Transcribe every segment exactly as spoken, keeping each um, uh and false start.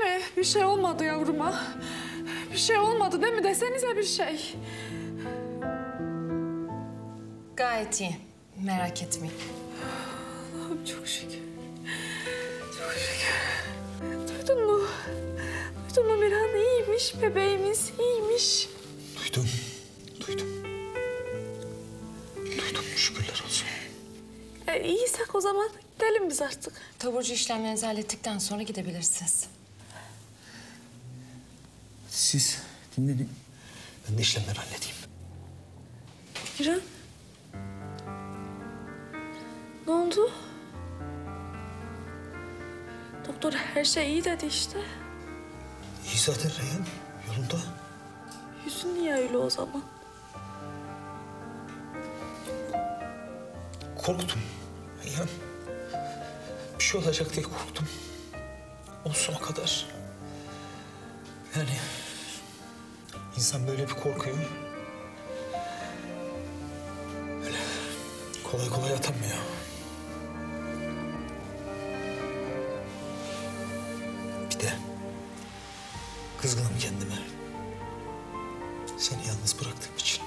Değil mi? Bir şey olmadı yavruma. Bir şey olmadı değil mi? Desenize bir şey. Gayet iyi. Merak etmeyin. Allah'ım çok şükür. Çok şükür. Duydun mu? Duydun mu Miran? İyiymiş bebeğimiz, iyiymiş. Duydum. Duydum. Duydum, şükürler olsun. E, iyiysek o zaman gidelim biz artık. Taburcu işlemlerinizi hallettikten sonra gidebilirsiniz. Siz dinleyin. Ben de işlemleri halledeyim. Miran. Ne oldu? Doktor her şey iyi dedi işte. İyi zaten Reyhan, yolunda. Yüzün niye öyle o zaman? Korktum Reyhan. Bir şey olacak diye korktum. Olsun o kadar. Yani insan böyle bir korkuyor. Öyle kolay kolay atamıyor. Kızgınım kendime. Seni yalnız bıraktığım için.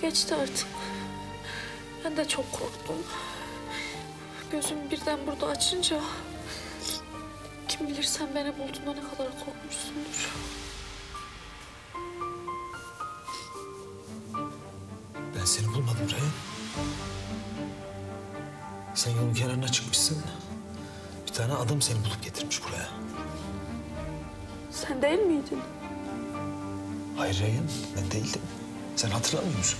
Geçti artık. Ben de çok korktum. Gözüm birden burada açınca... kim bilir sen beni bulduğunda ne kadar korkmuşsundur. Ben seni bulmadım Reyhan. Sen yolun kenarına çıkmışsın. Bir tane adam seni bulup getirmiş buraya. Sen değil miydin? Hayır Reyhan, ben değildim. Sen hatırlamıyor musun?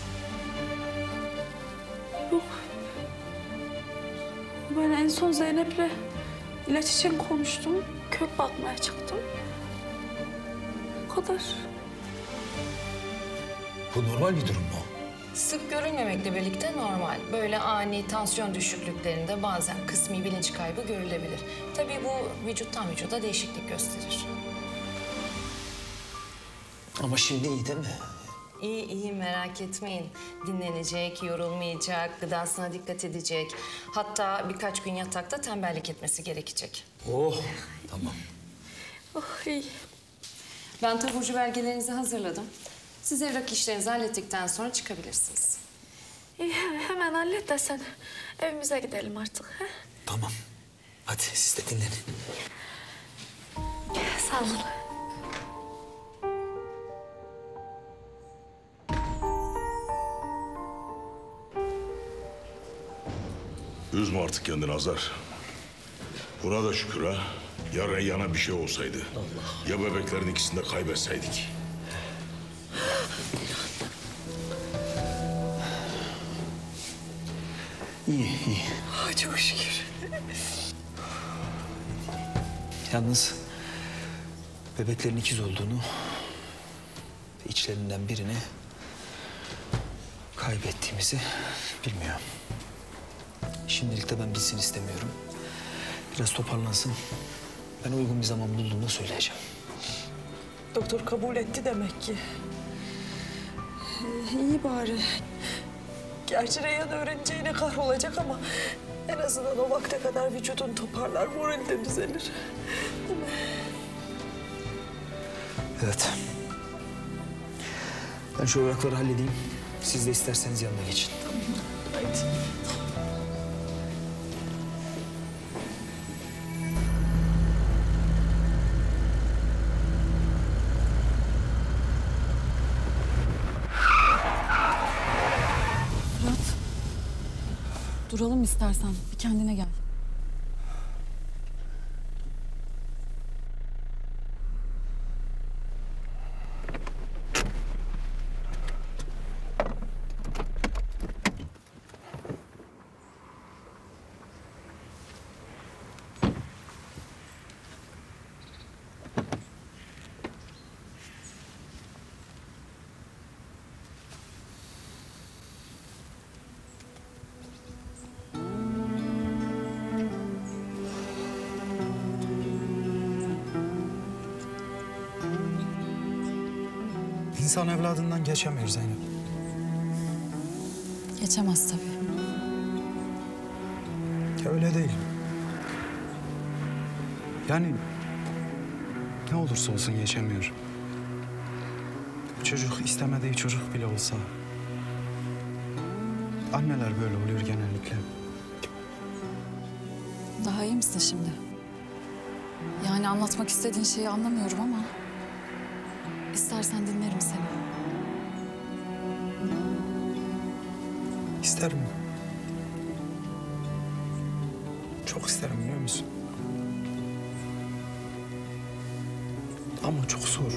Yok. Ben en son Zeynep'le ilaç için konuştum. Kök bakmaya çıktım. O kadar. Bu normal bir durum mu? Sık görülmemekle birlikte normal. Böyle ani tansiyon düşüklüklerinde bazen kısmi bilinç kaybı görülebilir. Tabii bu vücuttan vücuda değişiklik gösterir. Ama şimdi iyi değil mi? İyi iyi, merak etmeyin. Dinlenecek, yorulmayacak, gıdasına dikkat edecek. Hatta birkaç gün yatakta tembellik etmesi gerekecek. Oh, tamam. Oh, iyi. Ben taburcu belgelerinizi hazırladım. Siz evrak işlerinizi hallettikten sonra çıkabilirsiniz. İyi, hemen hallet de sen evimize gidelim artık. He? Tamam. Hadi siz de dinlenin. Sağ olun. Üzme artık kendini Hazar. Buna da şükür ha. Ya Reyyan'a bir şey olsaydı. Allah. Ya bebeklerin ikisini de kaybetseydik. İyi, iyi. Oh, çok şükür. Yalnız bebeklerin ikiz olduğunu, içlerinden birini kaybettiğimizi bilmiyor. Şimdilik de ben bilsin istemiyorum. Biraz toparlansın. Ben uygun bir zaman bulduğumda söyleyeceğim. Doktor kabul etti demek ki. Ee, iyi bari. Gerçi Reyhan öğreneceğine kahrolacak ama en azından o vakte kadar vücudun toparlar, morali de düzelir. Değil mi? Evet. Ben şu evrakları halledeyim. Siz de isterseniz yanına geçin. Tamam. Haydi. Duralım istersen. Bir kendine gel. İnsan evladından geçemiyor Zeynep. Geçemez tabii. Ya öyle değil. Yani ne olursa olsun geçemiyorum. Çocuk istemediği çocuk bile olsa. Anneler böyle oluyor genellikle. Daha iyi misin şimdi? Yani anlatmak istediğin şeyi anlamıyorum ama... istersen dinlerim seni. İsterim. Çok isterim biliyor musun? Ama çok zor.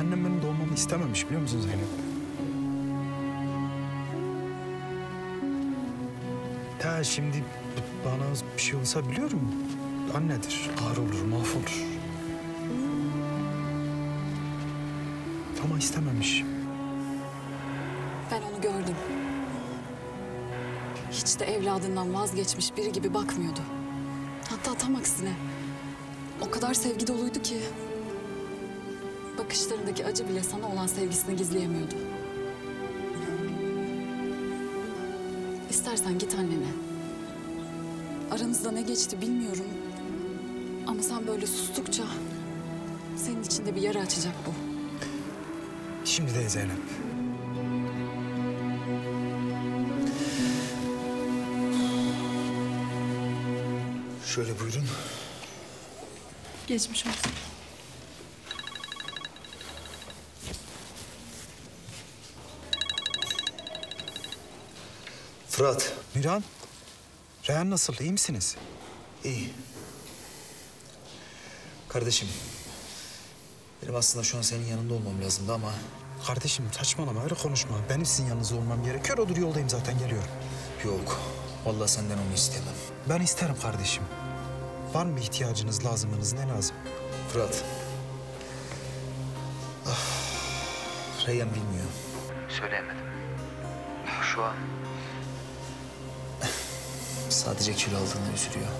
Annem benim doğmamı istememiş biliyor musun Zeynep? Ta şimdi bana bir şey olsa biliyorum. Annedir, ağır olur, mahvolur. Ama istememiş. Ben onu gördüm. Hiç de evladından vazgeçmiş biri gibi bakmıyordu. Hatta tam aksine. O kadar sevgi doluydu ki... bakışlarındaki acı bile sana olan sevgisini gizleyemiyordu. İstersen git annene. Aranızda ne geçti bilmiyorum. Ama sen böyle sustukça... senin içinde bir yara açacak bu. Şimdi de Zeynep. Şöyle buyurun. Geçmiş olsun. Fırat. Miran. Reyhan nasıl? İyi misiniz? İyi. Kardeşim. Benim aslında şu an senin yanında olmam lazımdı ama... Kardeşim saçmalama, öyle konuşma. Benim sizin yanınızda olmam gerekiyor. Odur yoldayım zaten, geliyorum. Yok. Vallahi senden onu istemem. Ben isterim kardeşim. Var mı ihtiyacınız, lazımınız, ne lazım? Fırat. Ah, Reyyan bilmiyor. Söyleyemedim. Şu an... sadece kilo aldığını üzülüyor.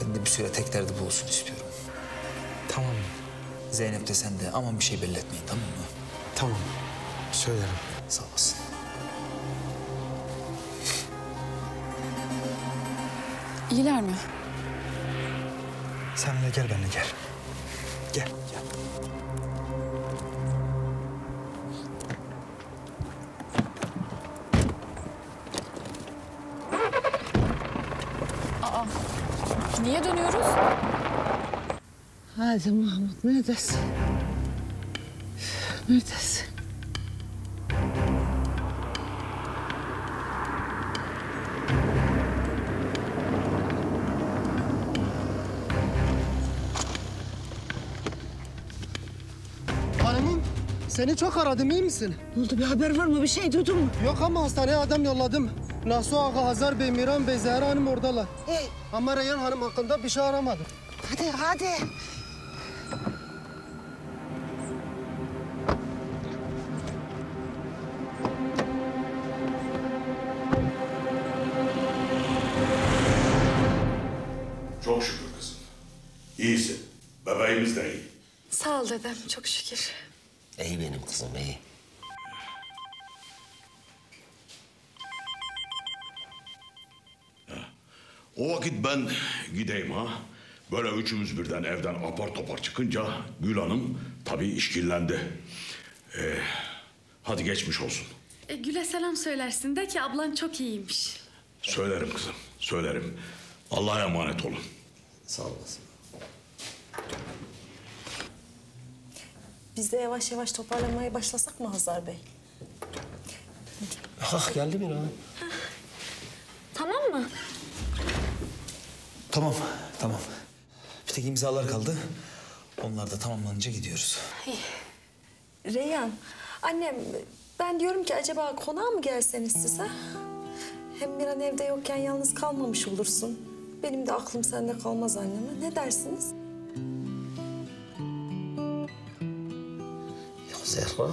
Ben de bir süre tek derdi bu olsun istiyorum. Tamam. Zeynep de sen de aman bir şey belli etmeyin, tamam mı? Tamam. Söylerim. Sağ olasın. İyiler mi? Sen de gel, benimle gel. Gel, gel. Aa, niye dönüyoruz? Hadi Mahmut, neredesin? Neredesin? Seni çok aradım, iyi misin? Ne oldu, bir haber var mı? Bir şey duydun mu? Yok ama hastaneye adam yolladım. Nasuh Ağa, Hazar Bey, Miran Bey, Zehra Hanım oradalar. Hey. Ama Reyhan Hanım hakkında bir şey aramadım. Hadi, hadi. Çok şükür kızım. İyisin. Bebeğimiz de iyi. Sağ ol dedem, çok şükür. İyi benim kızım, iyi. O vakit ben gideyim ha. Böyle üçümüz birden evden apar topar çıkınca Gül Hanım tabii işkillendi. Ee, hadi geçmiş olsun. E, Gül'e selam söylersin de ki ablan çok iyiymiş. Söylerim kızım, söylerim. Allah'a emanet olun. Sağ olasın. Biz de yavaş yavaş toparlanmaya başlasak mı Hazar Bey? Ah, geldi Miran. Tamam mı? Tamam, tamam. Bir tek imzalar kaldı. Onlar da tamamlanınca gidiyoruz. Hey. Reyhan, annem ben diyorum ki acaba konağa mı gelseniz siz ha? Hem Miran evde yokken yalnız kalmamış olursun. Benim de aklım sende kalmaz anneme. Ne dersiniz? Zehra,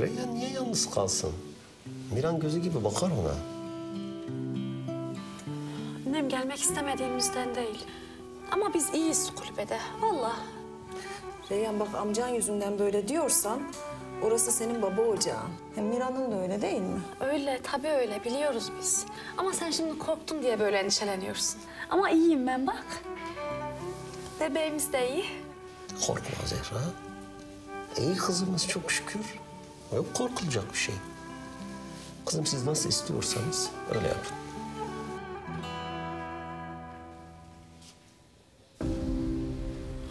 Reyhan niye yalnız kalsın? Miran gözü gibi bakar ona. Annem gelmek istemediğimizden değil. Ama biz iyiyiz kulübede, vallahi. Reyhan bak amcan yüzünden böyle diyorsan... Orası senin baba ocağın. Hem Miran'ın da öyle değil mi? Öyle, tabii öyle. Biliyoruz biz. Ama sen şimdi korktun diye böyle endişeleniyorsun. Ama iyiyim ben bak. Bebeğimiz de iyi. Korkma Zehra. İyi kızımız çok şükür. Yok korkulacak bir şey. Kızım siz nasıl istiyorsanız öyle yapın.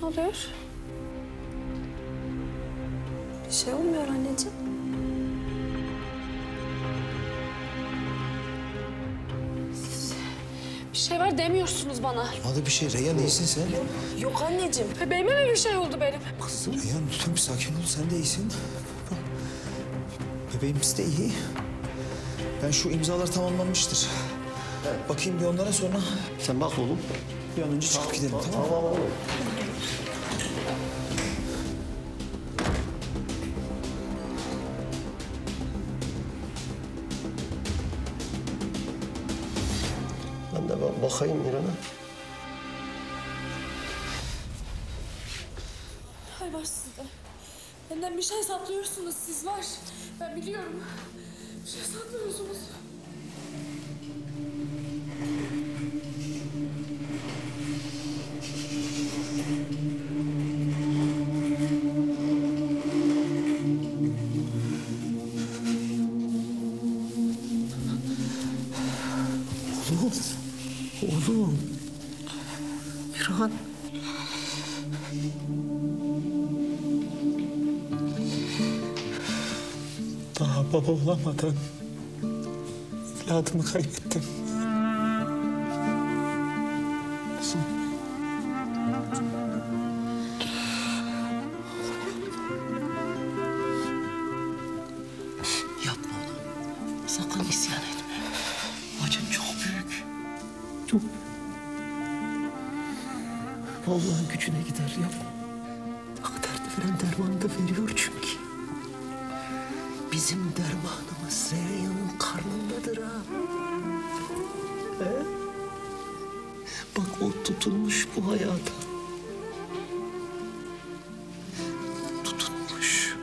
Ne oluyor? Bir şey olmuyor anneciğim. Siz bir şey var demiyorsunuz bana. Hadi bir şey Reyhan iyisin sen. Yok, yok anneciğim. Bebeğime mi bir şey oldu benim? Kızım. Reyhan lütfen bir sakin ol sen de iyisin. Bebeğimiz de iyi. Ben şu imzalar tamamlanmıştır. Evet. Bakayım bir onlara sonra. Sen bak oğlum. Bir an önce çıkıp tamam, gidelim tamam mı? Tamam oğlum. Ben de ben bakayım İrem'e. Hay var sizde. Benden bir şey saklıyorsunuz siz var. Ben biliyorum. Bir şey saklıyorsunuz. Oğlum. Oğlum. Miran. Daha baba olamadan evladımı kaybettim. Oğlum. Yapma oğlum. Sakın isyan etme. Acın çok büyük. Çok. Vallahi gücüne gider yapma. Hak derdi veren dermanı da veriyor çünkü. Bizim dermanımız Reyyan'ın karnındadır ha. He? Bak o tutulmuş bu hayata. Tutulmuş.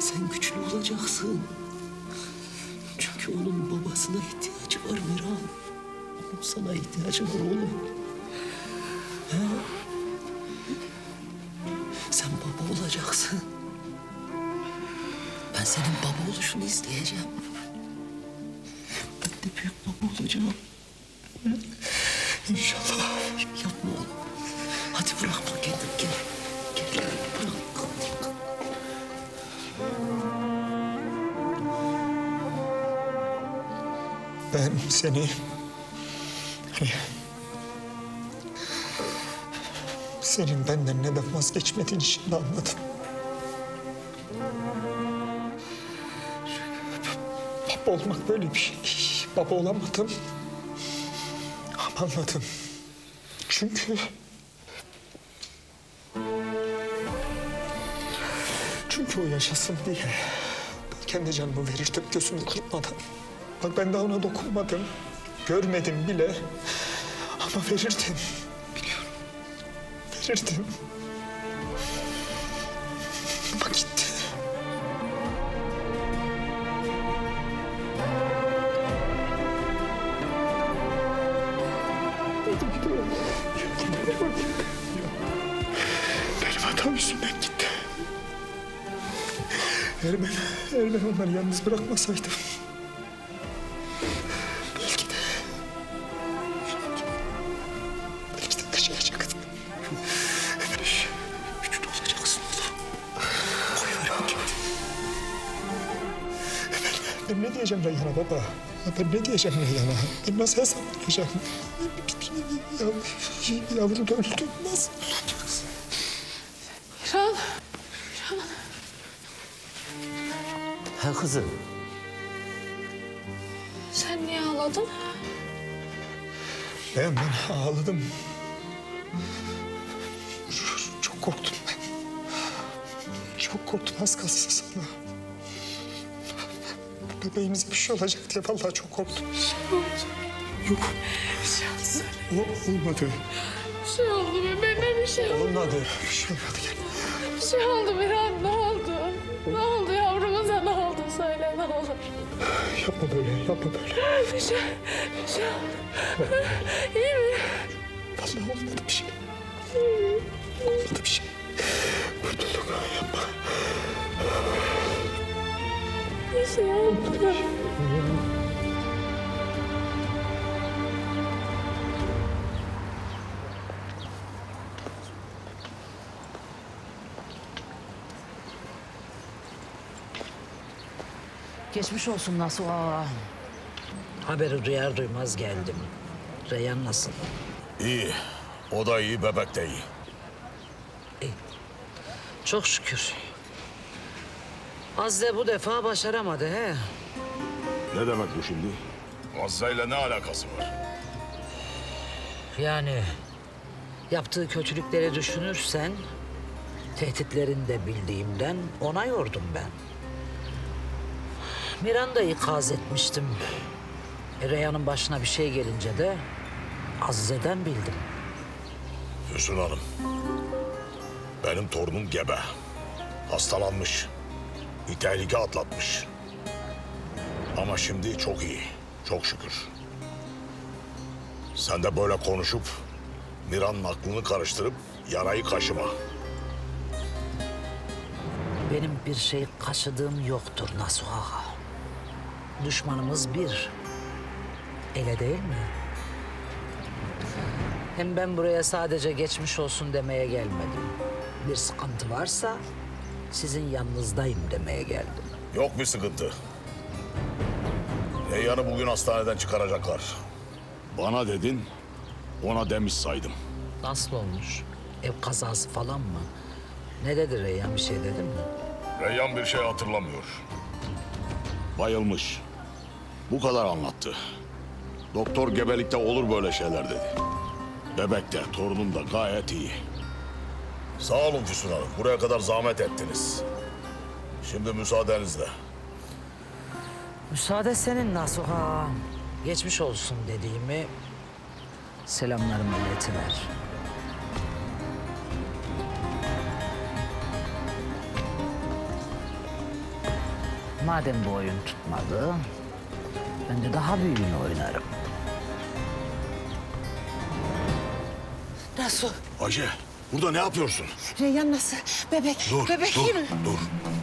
Sen güçlü olacaksın. Çünkü onun babasına ihtiyacı var Miran. Onun sana ihtiyacı var oğlum. He? Sen baba olacaksın. Ben senin baba oluşunu isteyeceğim. Ben de büyük baba olacağım. İnşallah. Yapma oğlum. Hadi bırakma kendini gel. Gel bırak. Ben seni... Senin benden neden vazgeçmediğini şimdi anladım. Olmak böyle bir şey. Baba olamadım. Anladım. Çünkü... Çünkü o yaşasın diye... Ben kendi canımı verirdim gözümü kırpmadan. Bak ben daha ona dokunmadım. Görmedim bile. Ama verirdim. Biliyorum. Verirdim. Bak gitti. Benim hatam yüzünden gitti. Eğer ben, eğer ben onları yalnız bırakmasaydım... ...belki de... ...belki de kaçıracaktım. Güçlü olacaksın oğlum. Koyuverim ki. Ben, ben ne diyeceğim Reyhan'a baba? Ben ne diyeceğim Reyhan'a? Ben nasıl hesaplayacağım? Yavrum da öldü. Nasıl olacaksın? Miran. Miran. Ha kızım. Sen niye ağladın? Ben, ben ağladım. Çok korktum ben. Çok korktum az kalsın sana. Bebeğimize bir şey olacak diye vallahi çok korktum. Yok. Bir şey oldu. O, olmadı. Bir şey oldu bebeğime, bir şey oldu. Olmadı. Bir şey olmadı. Bir şey oldu Miran, ne oldu? Ne oldu yavrumuza, ne oldu söyle, ne olur. Yapma böyle, yapma böyle. Bir şey, bir şey oldu. İyi mi? Vallahi olmadı bir şey. Olmadı bir şey. Kurtulduk, yapma. Bir şey olmadı. Bir şey. Geçmiş olsun Nasuh ağa. Haberi duyar duymaz geldim. Reyhan nasıl? İyi. O da iyi, bebek de iyi. İyi. Çok şükür. Azize bu defa başaramadı he. Ne demek bu şimdi? Azize'yle ne alakası var? Yani yaptığı kötülükleri düşünürsen... tehditlerini de bildiğimden ona yordum ben. Miran'ı da ikaz etmiştim. E, Reyhan'ın başına bir şey gelince de Azize'den bildim. Füsun Hanım, benim torunum gebe. Hastalanmış, bir tehlike atlatmış. Ama şimdi çok iyi, çok şükür. Sen de böyle konuşup Miran'ın aklını karıştırıp yarayı kaşıma. Benim bir şey kaşıdığım yoktur Nasuh ağa. Düşmanımız bir. Ele değil mi? Hem ben buraya sadece geçmiş olsun demeye gelmedim. Bir sıkıntı varsa sizin yanınızdayım demeye geldim. Yok bir sıkıntı. Reyyan'ı bugün hastaneden çıkaracaklar. Bana dedin, ona demiş saydım. Nasıl olmuş? Ev kazası falan mı? Ne dedi Reyyan, bir şey dedi mi? Reyyan bir şey hatırlamıyor. Bayılmış. Bu kadar anlattı. Doktor gebelikte olur böyle şeyler dedi. Bebek de, torunum da gayet iyi. Sağ olun Füsun Hanım. Buraya kadar zahmet ettiniz. Şimdi müsaadenizle. Müsaade senin Nasuh ağa. Geçmiş olsun dediğimi selamlarımı iletiver. Madem bu oyun tutmadı, ben de daha büyüğünü oynarım. Nasıl? Ayşe, burada ne yapıyorsun? Reyyan nasıl? Bebek, dur, bebek dur, iyi mi? Dur,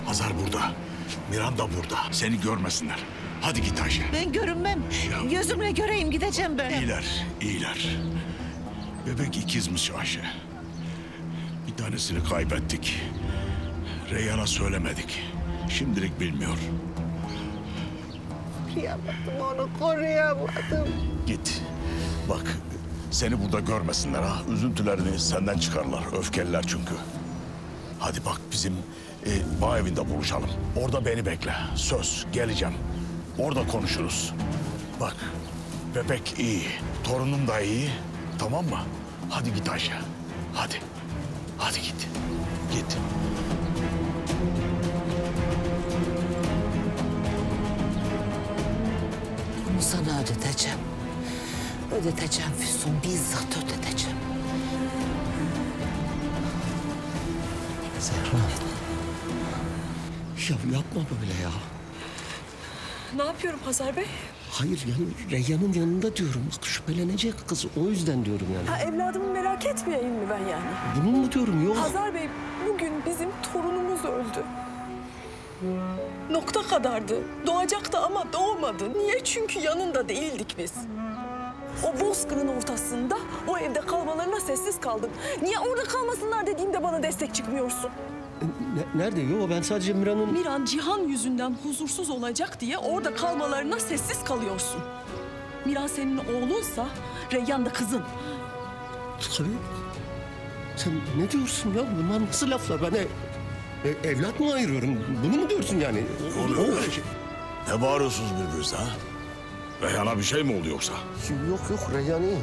Hazar burada. Miran da burada. Seni görmesinler. Hadi git Ayşe. Ben görünmem. Ya. Gözümle göreyim, gideceğim ben. İyiler, iyiler. Bebek ikizmiş Ayşe. Bir tanesini kaybettik. Reyyan'a söylemedik. Şimdilik bilmiyor. Koruyamadım onu, koruyamadım. Git. Bak, seni burada görmesinler ha. Üzüntülerini senden çıkarlar. Öfkeliler çünkü. Hadi bak bizim e, bağ evinde buluşalım. Orada beni bekle. Söz, geleceğim. Orada konuşuruz. Bak, bebek iyi. Torunum da iyi. Tamam mı? Hadi git Ayşe. Hadi. Hadi git. Git. Sana ödeteceğim. Ödeteceğim Füsun, bizzat ödeteceğim. Zehra. Ya yapma böyle ya. Ne yapıyorum Hazar Bey? Hayır yani Reyyan'ın yanında diyorum. Bak şüphelenecek kız, o yüzden diyorum yani. Ha, evladımı merak etmeyeyim mi ben yani? Bunun mu diyorum yok. Hazar Bey bugün bizim torunumuz öldü. Nokta kadardı. Doğacaktı ama doğmadı. Niye? Çünkü yanında değildik biz. O bozkırın ortasında, o evde kalmalarına sessiz kaldım. Niye orada kalmasınlar dediğimde bana destek çıkmıyorsun? Ne, nerede? Yo, ben sadece Miran'ın... Miran, Cihan yüzünden huzursuz olacak diye orada kalmalarına sessiz kalıyorsun. Miran senin oğlunsa, Reyyan da kızın. Tabii. Sen ne diyorsun ya? Bunlar nasıl laflar? Ben... E, evlat mı ayırıyorum? Bunu mu diyorsun yani? Ne oluyor? Ne, oluyor? Ne bağırıyorsunuz birbirinize ha? Reyhan'a bir şey mi oldu yoksa? Yok yok, Reyhan iyi.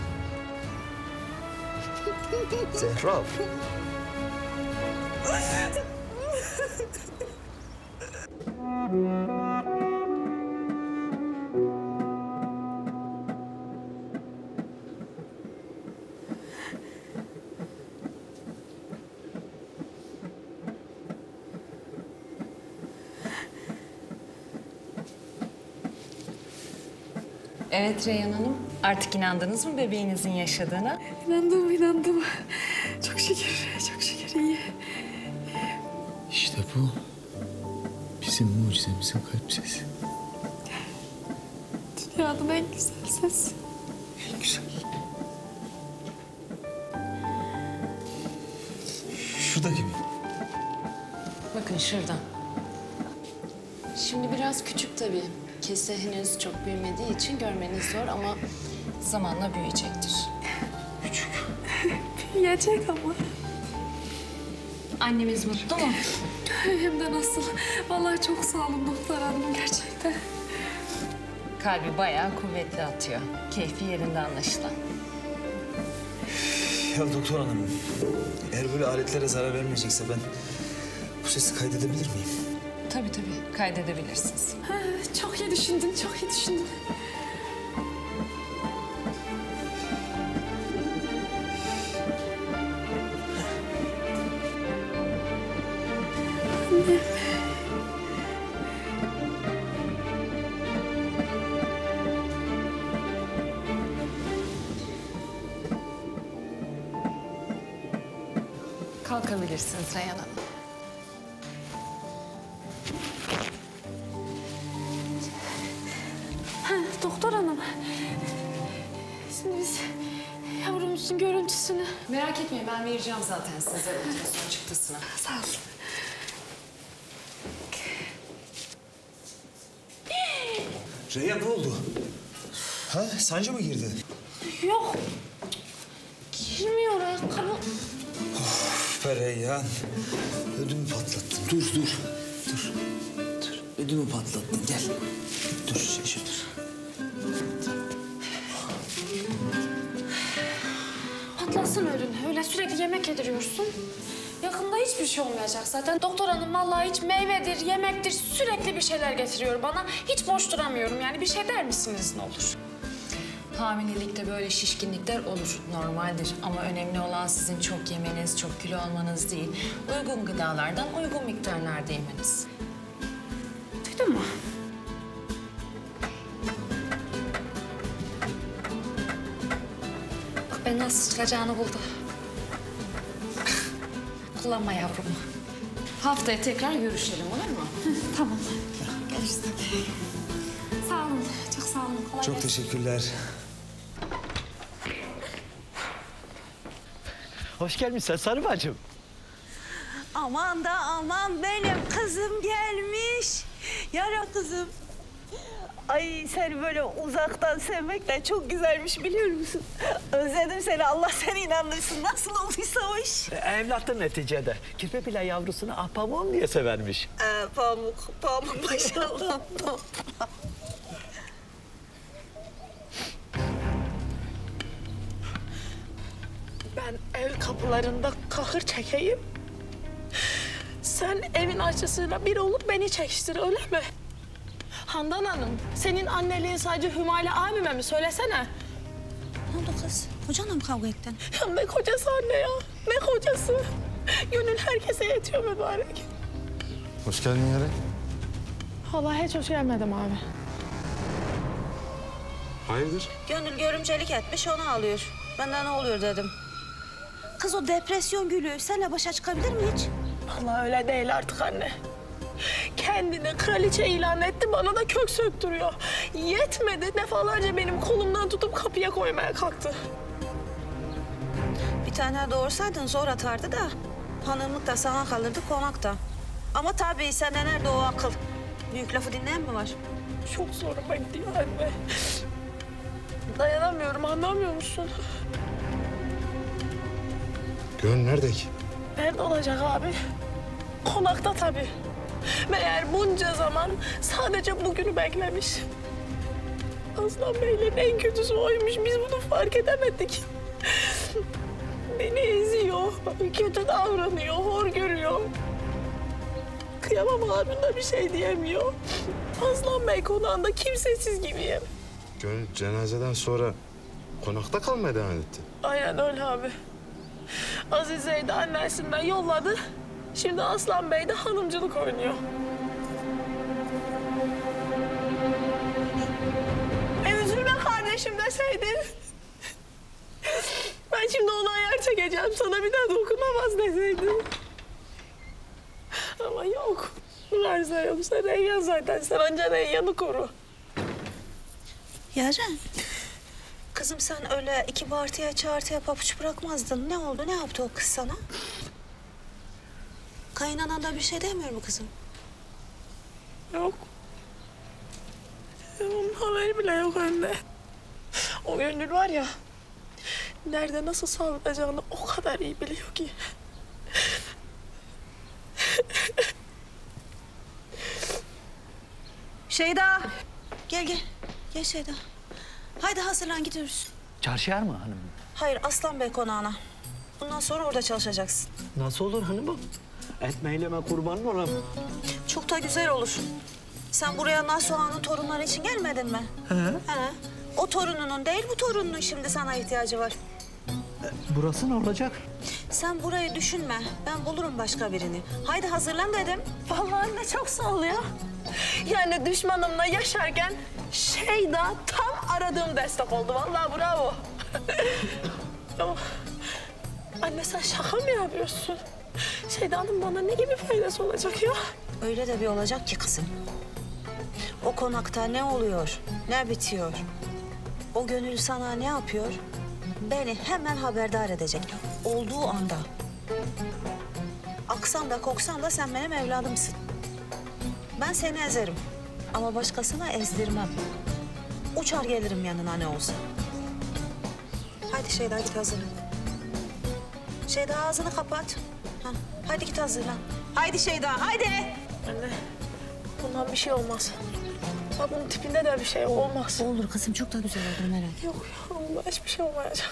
Zehra. Evet Reyhan Hanım. Artık inandınız mı bebeğinizin yaşadığına? İnandım, inandım. Çok şükür, çok şükür iyi. İşte bu bizim mucizemizin kalp sesi. Dünyanın en güzel sesi. En güzel. Şurada gibi. Bakın şuradan. Şimdi biraz küçük tabii. Kese henüz çok büyümediği için görmeniz zor ama zamanla büyüyecektir. Küçük. Büyüyecek ama. Annemiz mutlu mu? Hem de nasıl. Vallahi çok sağ olun doktor hanım gerçekten. Kalbi bayağı kuvvetli atıyor. Keyfi yerinde anlaşılan. Ya doktor hanım, eğer böyle aletlere zarar vermeyecekse ben bu sesi kaydedebilir miyim? Tabii tabii, kaydedebilirsiniz. Ha, çok iyi düşündün, çok iyi düşündün. Kalkabilirsiniz Reyhan Hanım. Doktor hanım, şimdi biz yavrumuzun görüntüsünü... Merak etmeyin, ben vereceğim zaten size ultrason çıktısını. Sağ olun. Reyhan ne oldu? Ha, sancı mı girdi? Yok, girmiyor ayakkabı. Of be Reyhan, ödümü patlattın. Dur, dur, dur, dur. Ödümü patlattın, gel. Dur, şaşır, dur. Patlasın öyle, öyle sürekli yemek yediriyorsun. Yakında hiçbir şey olmayacak zaten. Doktor hanım vallahi hiç meyvedir, yemektir sürekli bir şeyler getiriyor bana. Hiç boş duramıyorum yani bir şey der misiniz ne olur? Hamilelikte böyle şişkinlikler olur, normaldir. Ama önemli olan sizin çok yemeniz, çok kilo almanız değil. Uygun gıdalardan uygun miktarlarda yemeniz. Duydun mu? Ben nasıl çıkacağını buldum. Kullanma yavrumu. Haftaya tekrar görüşelim olur mu? Tamam. Geliriz tabii. Sağ olun. Çok sağ olun. Kolay gelsin. Çok teşekkürler. Hoş gelmişsin sarı bacım. Aman da aman benim kızım gelmiş. Yara kızım. Ay seni böyle uzaktan sevmek de çok güzelmiş biliyor musun? Özledim seni, Allah seni inandırsın. Nasıl olduysa o iş. E, evlattır neticede. Kirpi bile yavrusunu ah pamuğum diye severmiş. Ee, pamuk, pamuk maşallah. Ben ev kapılarında kahır çekeyim. Sen evin açısıyla bir olup beni çekiştir öyle mi? Handan hanım, senin anneliğin sadece Hümayla abime mi? Söylesene. Ne oldu kız? Kocanla mı kavga ettin? Ya ne kocası anne ya? Ne kocası? Gönül herkese yetiyor mübarek. Hoş geldin Yeren. Vallahi hiç hoş gelmedim abi. Hayırdır? Gönül görümcelik etmiş, onu alıyor. Ben de ne oluyor dedim. Kız o depresyon Gülü, seninle başa çıkabilir mi hiç? Vallahi öyle değil artık anne. Kendini kraliçe ilan etti, bana da kök söktürüyor. Yetmedi, defalarca benim kolumdan tutup kapıya koymaya kalktı. Bir tane doğursaydın zor atardı da, hanımlık da sana kalırdı, konak da. Ama tabii sende nerede o akıl? Büyük lafı dinleyen mi var? Çok zoruma gidiyor anne. Dayanamıyorum, anlamıyor musun? Gönül nerede ki? Nerede olacak abi? Konakta tabii. Meğer bunca zaman sadece bugünü beklemiş. Aslan Bey'lerin en kötüsü oymuş, biz bunu fark edemedik. Beni eziyor, kötü davranıyor, hor görüyor. Kıyamam abimle bir şey diyemiyor. Aslan Bey konağında kimsesiz gibiyim. Gönül cenazeden sonra konakta kalmaya devam etti. Aynen öyle abi. Azize'yi de annesinden yolladı. Şimdi Aslan Bey de hanımcılık oynuyor. E üzülme peşimdeseydin ben şimdi onu ayar çekeceğim, sana bir daha dokunamaz deseydin. Ama yok. Varsa yoksa Reyhan zaten. Sen anca Reyhan'ı koru. Yaren. Kızım sen öyle iki bağırtıya çağırtıya papuç bırakmazdın. Ne oldu? Ne yaptı o kız sana? Kayınanan da bir şey demiyor mu kızım? Yok. Onun haberi bile yok anne. O gönül var ya, nerede nasıl saldıracağını o kadar iyi biliyor ki. Şeyda. Gel gel. Gel Şeyda. Haydi hazırlan, gidiyoruz. Çarşıya mı hanım? Hayır, Aslan Bey konağına. Bundan sonra orada çalışacaksın. Nasıl olur hanımım? Et meyleme kurbanın olam. Çok da güzel olur. Sen buraya Nasuh Han'ın torunları için gelmedin mi? He. He. O torununun değil, bu torununun şimdi sana ihtiyacı var. E, burası ne olacak? Sen burayı düşünme. Ben bulurum başka birini. Haydi hazırlan dedim. Vallahi anne çok sağ ol ya. Yani düşmanımla yaşarken Şeyda tam aradığım destek oldu. Vallahi bravo. Ama anne sen şaka mı yapıyorsun? Şeyda'nın bana ne gibi faydası olacak ya? Öyle de bir olacak ki kızım. O konakta ne oluyor, ne bitiyor? O gönül sana ne yapıyor? Beni hemen haberdar edecek. Olduğu anda. Aksam da koksam da sen benim evladımsın. Ben seni ezerim. Ama başkasına ezdirmem. Uçar gelirim yanına ne olsa. Haydi Şeyda git hazırlan. Şeyda ağzını kapat. Ha, haydi git hazırlan. Haydi Şeyda, haydi. Anne, bundan bir şey olmaz. Bak bunun tipinde de bir şey olmaz. Olur kızım, çok da güzel olur merak. Yok, Allah hiçbir şey olmayacak.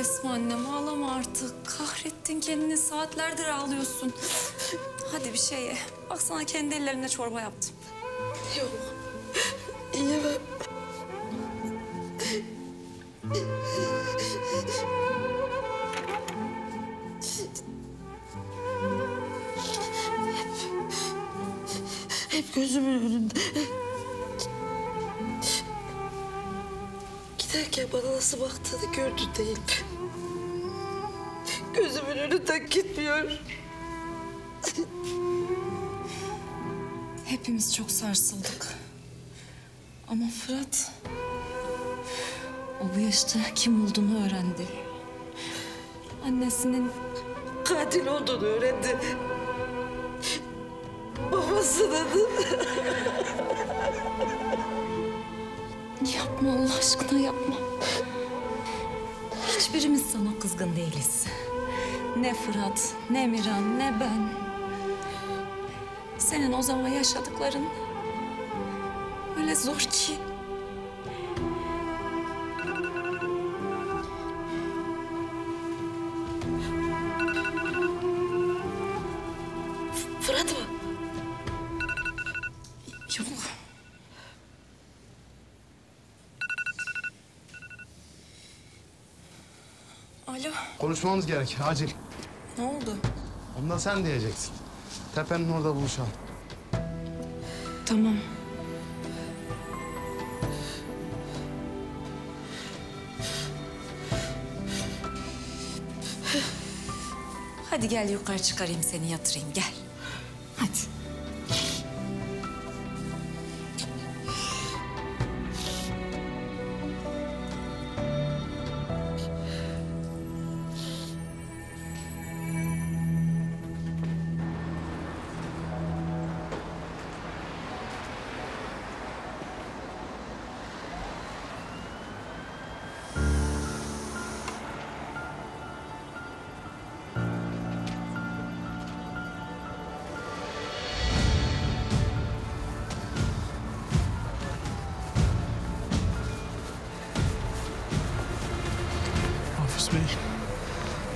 Esma annem ağlama artık. Kahrettin kendini, saatlerdir ağlıyorsun. Hadi bir şey ye. Bak sana kendi ellerimle çorba yaptım. Yok. İyi bak. Hep, hep gözümün önünde. Giderken bana nasıl baktığını gördü değil. Gözümün önünden gitmiyor. Hepimiz çok sarsıldık. Ama Fırat... O bu yaşta kim olduğunu öğrendi. Annesinin katil olduğunu öğrendi. Babasının... Yapma Allah aşkına yapma. Hiçbirimiz sana kızgın değiliz. Ne Fırat, ne Miran, ne ben. Senin o zaman yaşadıkların öyle zor ki. Fırat mı? Yok. Alo. Konuşmamız gerek, acil. Ne oldu? Ondan sen diyeceksin. Tepenin orada buluşalım. Tamam. Hadi gel yukarı çıkarayım seni, yatırayım. Gel. Hadi.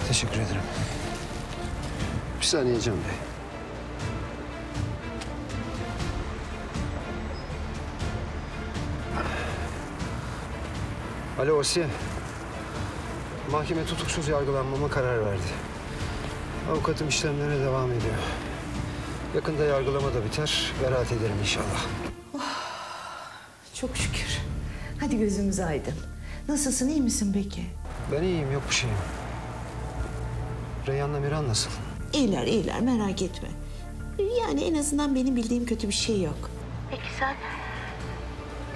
Teşekkür ederim. Bir saniye Can Bey. Alo Asiye. Mahkeme tutuksuz yargılanmama karar verdi. Avukatım işlemlerine devam ediyor. Yakında yargılama da biter, beraat ederim inşallah. Oh, çok şükür. Hadi gözümüz aydın. Nasılsın, iyi misin peki? Ben iyiyim, yok bir şeyim. Reyhan'la Miran nasıl? İyiler, iyiler, merak etme. Yani en azından benim bildiğim kötü bir şey yok. Peki sen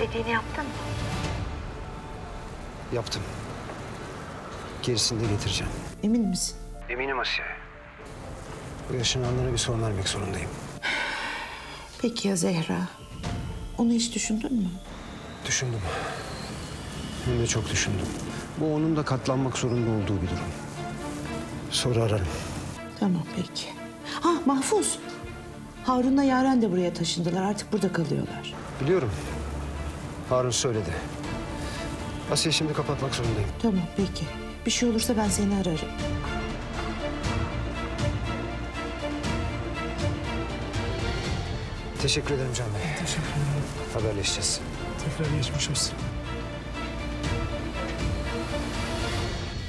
dediğini yaptın mı? Yaptım. Gerisini de getireceğim. Emin misin? Eminim Asiye. Bu yaşananlara bir son vermek zorundayım. Peki ya Zehra? Onu hiç düşündün mü? Düşündüm. Hem de çok düşündüm. Bu onun da katlanmak zorunda olduğu bir durum. Sonra ararım. Tamam peki. Ha Mahfuz. Harun'la Yaren de buraya taşındılar. Artık burada kalıyorlar. Biliyorum. Harun söyledi. Asiye şimdi kapatmak zorundayım. Tamam peki. Bir şey olursa ben seni ararım. Teşekkür ederim Can Bey. Teşekkür ederim. Haberleşeceğiz. Tekrar geçmiş olsun.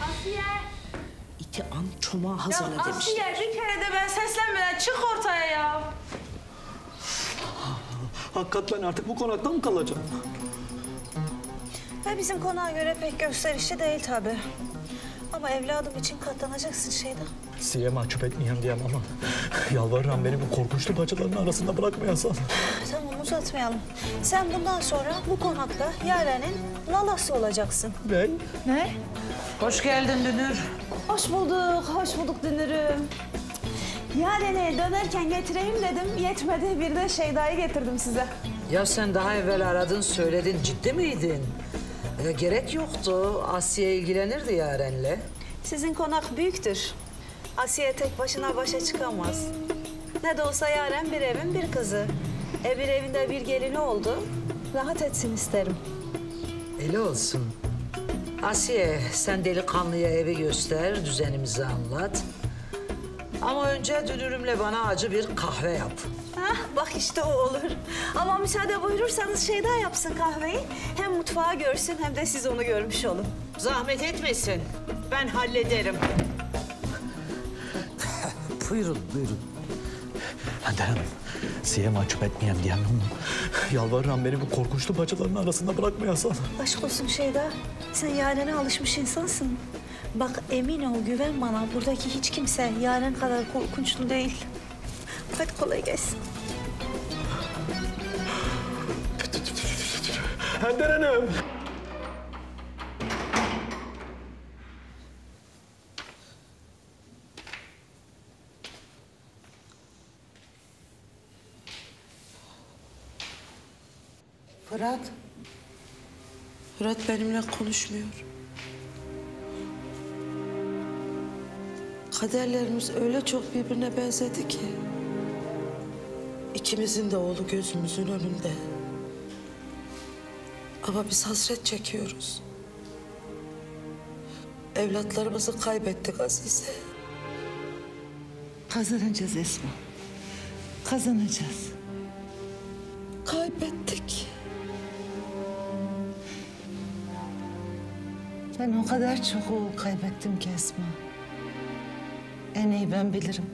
Asiye! İki an çomağı hazırla demiştim. Ya Asiye demişler. Bir kere de ben seslenmeden çık ortaya ya. Hakikaten artık bu konakta mı kalacağım? Ya bizim konağa göre pek gösterişli değil tabii. Ama evladım için katlanacaksın Şeyda. Size mahcup etmeyeyim diyem ama yalvarırım beni bu korkunçlu bacıların arasında bırakmayasan. Tamam uzatmayalım. Sen bundan sonra bu konakta Yaren'in lalası olacaksın. Ben? Ne? Hoş geldin Dünür. Hoş bulduk, hoş bulduk Dünür'üm. Yaren'i dönerken getireyim dedim, yetmedi bir de Şeyda'yı getirdim size. Ya sen daha evvel aradın, söyledin, ciddi miydin? E, gerek yoktu. Asiye ilgilenirdi Yaren'le. Sizin konak büyüktür. Asiye tek başına başa çıkamaz. Ne de olsa Yaren bir evin bir kızı. E bir evinde bir gelini oldu. Rahat etsin isterim. Öyle olsun. Asiye sen delikanlıya evi göster, düzenimizi anlat. Ama önce dünürümle bana acı bir kahve yap. Hah, bak işte o olur. Ama müsaade buyurursanız Şeyda yapsın kahveyi. Hem mutfağı görsün hem de siz onu görmüş olun. Zahmet etmesin. Ben hallederim. Buyurun, buyurun. Handan Hanım, size mahcup etmeyeyim diyemem. Yalvarırım beni bu korkunçlu bacıların arasında bırakmayasan. Aşk olsun Şeyda. Sen Yaren'e alışmış insansın. Bak emin ol, güven bana. Buradaki hiç kimse Yaren kadar korkunçlu değil. Hadi kolay gelsin. Handan Hanım. Fırat. Fırat benimle konuşmuyor. Kaderlerimiz öyle çok birbirine benzedi ki. İkimizin de oğlu gözümüzün önünde. Ama biz hasret çekiyoruz. Evlatlarımızı kaybettik Azize. Kazanacağız Esma. Kazanacağız. Kaybettik. Ben o kadar çok oğul kaybettim ki Esma. En iyi ben bilirim.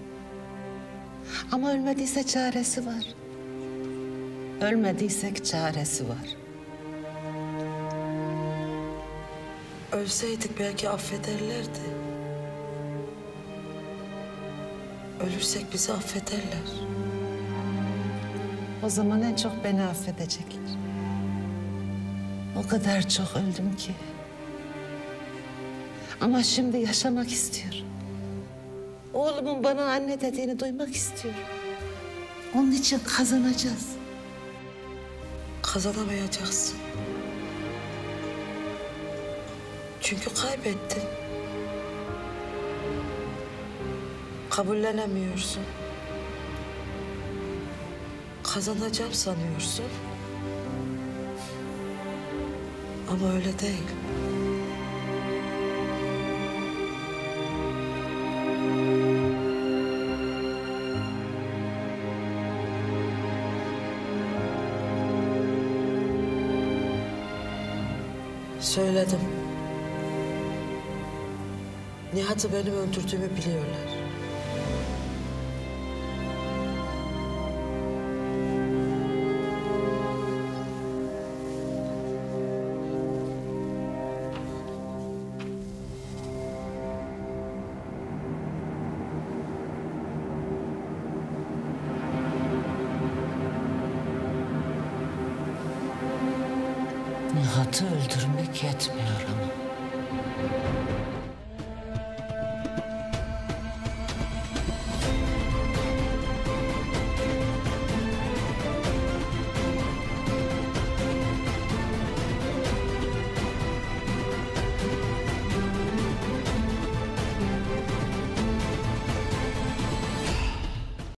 Ama ölmediyse çaresi var. Ölmediysek çaresi var. Ölseydik belki affederlerdi. Ölürsek bizi affederler. O zaman en çok beni affedecekler. O kadar çok öldüm ki. Ama şimdi yaşamak istiyorum. Oğlumun bana anne dediğini duymak istiyorum. Onun için kazanacağız. Kazanamayacaksın. Çünkü kaybettin. Kabullenemiyorsun. Kazanacağım sanıyorsun. Ama öyle değil. Söyledim. Nihat'ı benim öldürdüğümü biliyorlar. Nihat'ı öldürmek yetmiyor ama.